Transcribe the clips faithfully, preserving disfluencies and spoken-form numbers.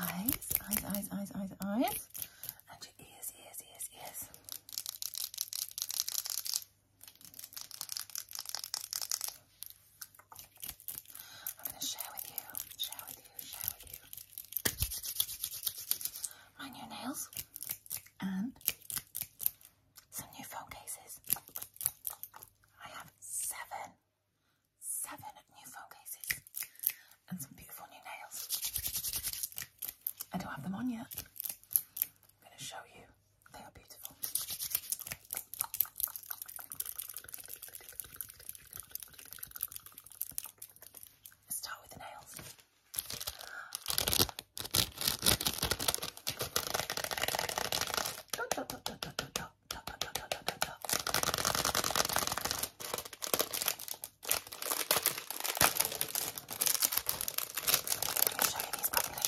eyes, eyes, eyes, eyes, eyes, eyes, and your ears, ears, ears, ears. I'm going to share with you, share with you, share with you my new nails and some new phone cases. I have seven, seven new phone cases and some beautiful new nails. I don't have them on yet. I'm going to show you. They are beautiful. Let's start with the nails. Dot, dot, dot, dot, dot, dot, dot, dot, dot, dot, dot, dot, dot. Let me show you these properly.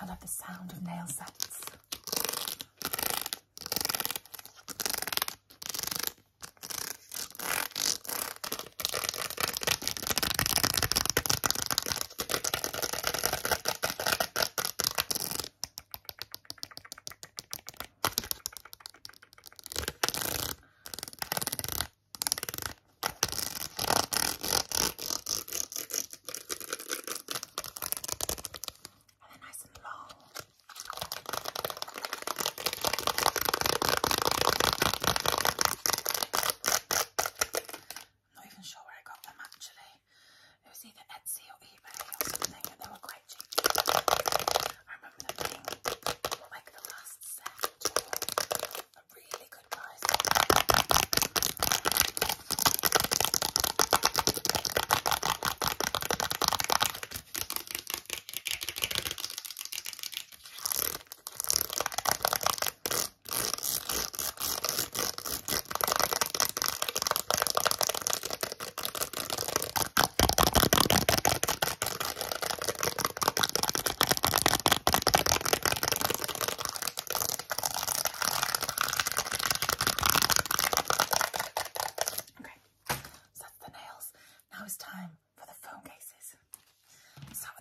I love the sound of nail sets.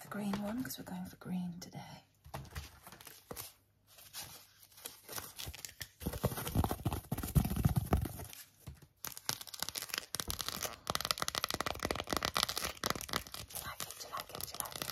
Green one, because we're going for green today. You like it, you like it, you like it.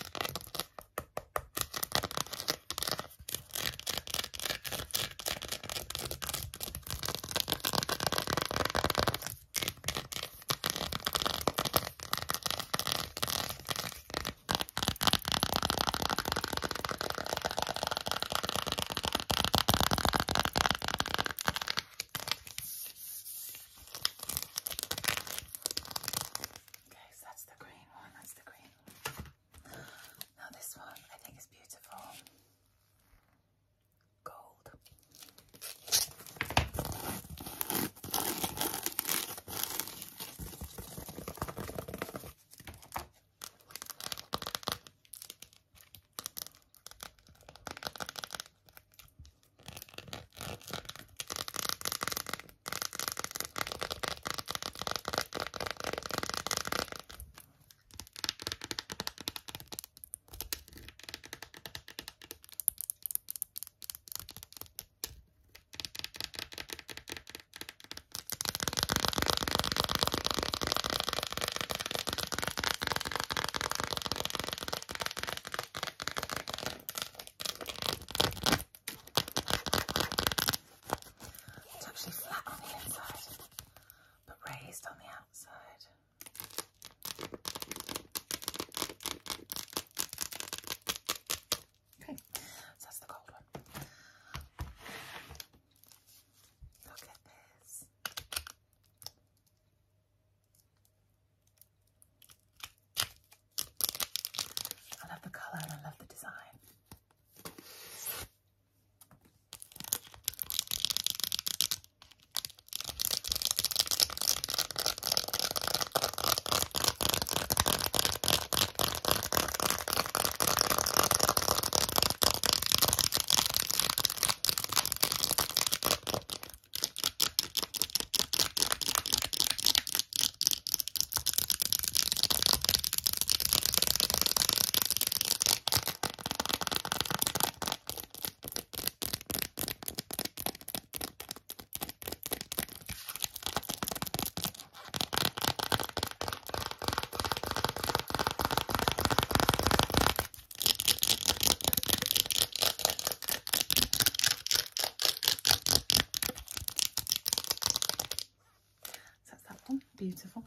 beautiful.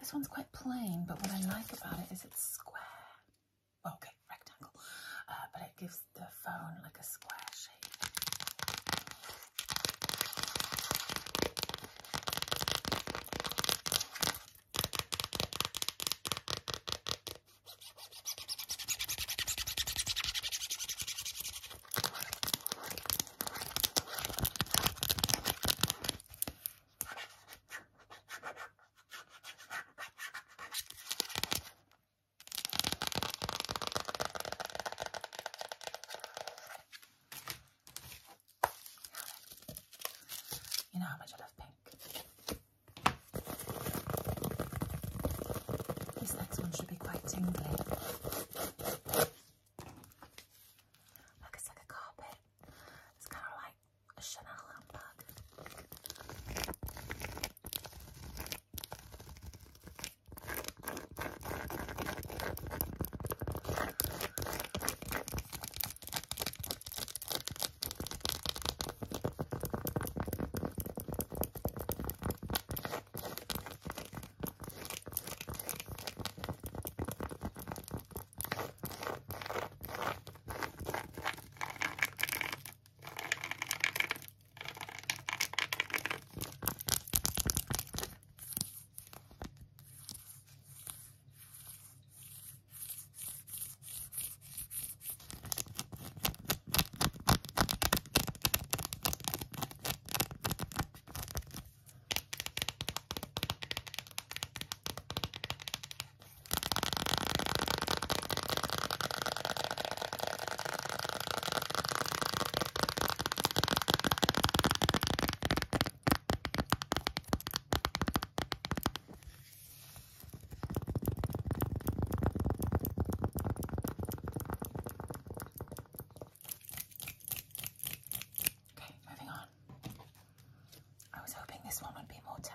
This one's quite plain, but what I like about it is it's square. Well, okay, rectangle, uh, but it gives the phone like a square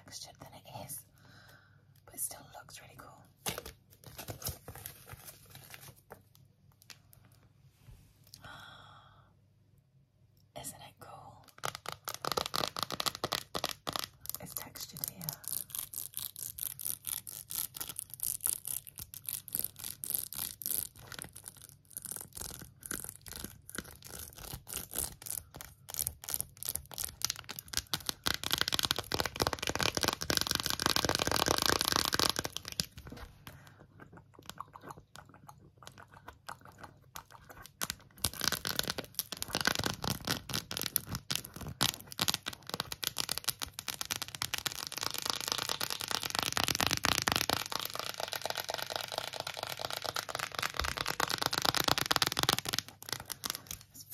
textured than it is, but it still looks really cool. Isn't it cool? It's textured here.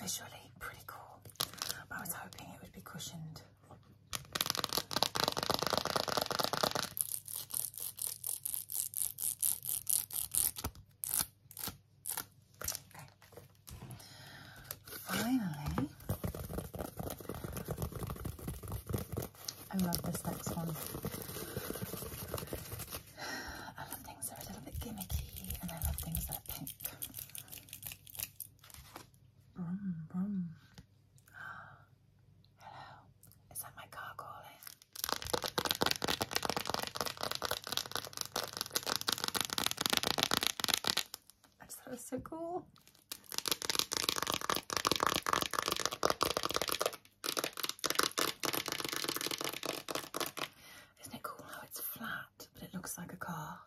Visually pretty cool, but I was hoping it would be cushioned. Okay. Finally, I love this next one. I love things that are a little bit gimmicky, and I love things that are pink. So cool. Isn't it cool how it's flat, but it looks like a car?